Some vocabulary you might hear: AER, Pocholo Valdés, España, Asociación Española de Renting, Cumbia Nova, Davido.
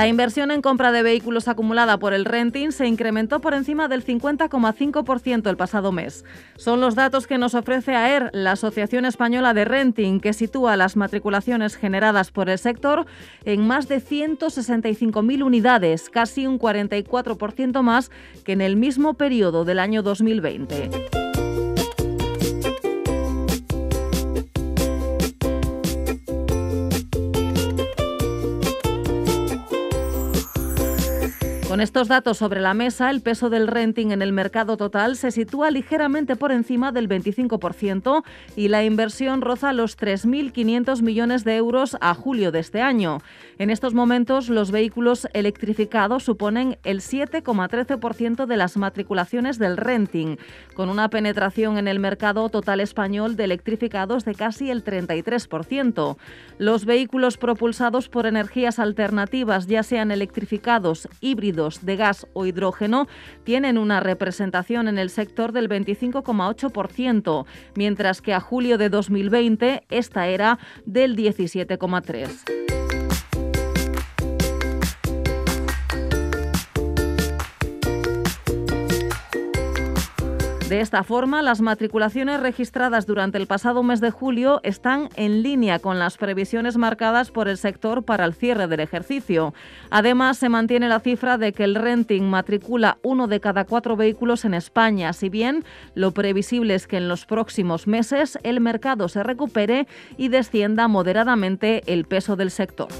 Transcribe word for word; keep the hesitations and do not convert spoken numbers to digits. La inversión en compra de vehículos acumulada por el renting se incrementó por encima del cincuenta coma cinco por ciento el pasado mes. Son los datos que nos ofrece A E R, la Asociación Española de Renting, que sitúa las matriculaciones generadas por el sector en más de ciento sesenta y cinco mil unidades, casi un cuarenta y cuatro por ciento más que en el mismo periodo del año dos mil veinte. Con estos datos sobre la mesa, el peso del renting en el mercado total se sitúa ligeramente por encima del veinticinco por ciento y la inversión roza los tres mil quinientos millones de euros a julio de este año. En estos momentos, los vehículos electrificados suponen el siete coma trece por ciento de las matriculaciones del renting, con una penetración en el mercado total español de electrificados de casi el treinta y tres por ciento. Los vehículos propulsados por energías alternativas, ya sean electrificados, híbridos, de gas o hidrógeno, tienen una representación en el sector del veinticinco coma ocho por ciento, mientras que a julio de dos mil veinte esta era del diecisiete coma tres por ciento. De esta forma, las matriculaciones registradas durante el pasado mes de julio están en línea con las previsiones marcadas por el sector para el cierre del ejercicio. Además, se mantiene la cifra de que el renting matricula uno de cada cuatro vehículos en España, si bien lo previsible es que en los próximos meses el mercado se recupere y descienda moderadamente el peso del sector.